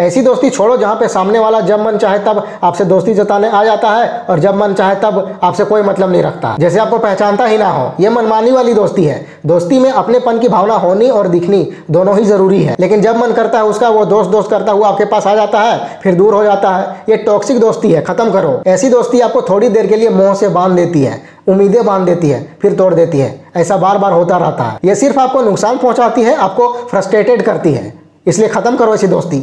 ऐसी दोस्ती छोड़ो जहाँ पे सामने वाला जब मन चाहे तब आपसे दोस्ती जताने आ जाता है और जब मन चाहे तब आपसे कोई मतलब नहीं रखता, जैसे आपको पहचानता ही ना हो। ये मनमानी वाली दोस्ती है। दोस्ती में अपनेपन की भावना होनी और दिखनी दोनों ही जरूरी है, लेकिन जब मन करता है उसका वो दोस्त करता हुआ आपके पास आ जाता है फिर दूर हो जाता है। ये टॉक्सिक दोस्ती है, खत्म करो। ऐसी दोस्ती आपको थोड़ी देर के लिए मोह से बांध देती है, उम्मीदें बांध देती है, फिर तोड़ देती है। ऐसा बार बार होता रहता है। ये सिर्फ आपको नुकसान पहुँचाती है, आपको फ्रस्ट्रेटेड करती है। इसलिए खत्म करो ऐसी दोस्ती।